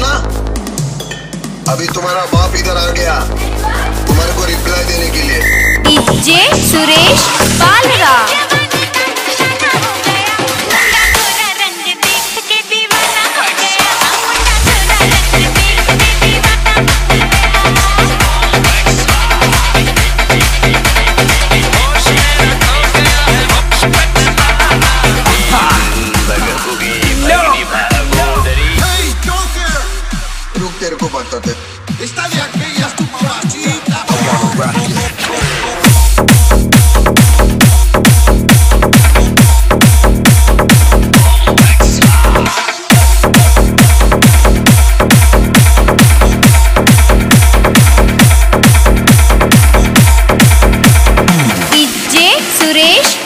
ना, अभी तुम्हारा बाप इधर आ गया तुम्हारे को रिप्लाई देने के लिए। डीजे सुरेश पालरा। मुंडा गोरा रंग देखकर दीवाना हो गया। मुंडा गोरा रंग देखकर दीवाना हो गया। रुक, तेरे को बताते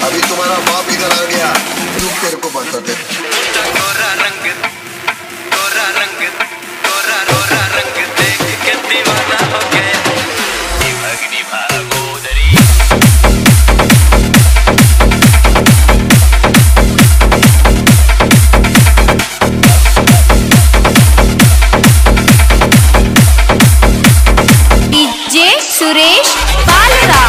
अभी तुम्हारा बाप इधर आ गया, रुक तेरे को बताते। गोरा रंग, गोरा रंग, गोरा गोरा रंग देख के दीवाना हो गया। अग्नि भागोदरी। डीजे सुरेश पालरा।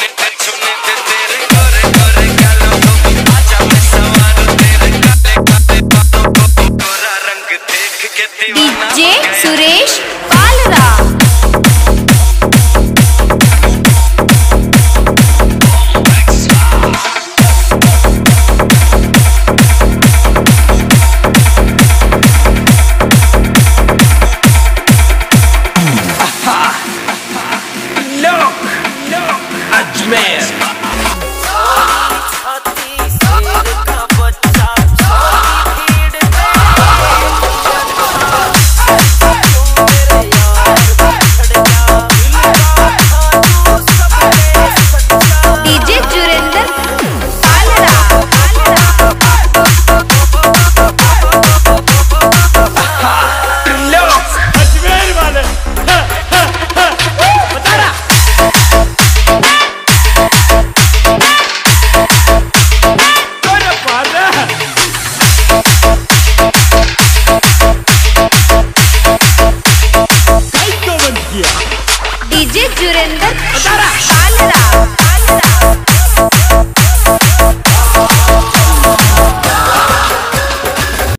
डीजे सुरेश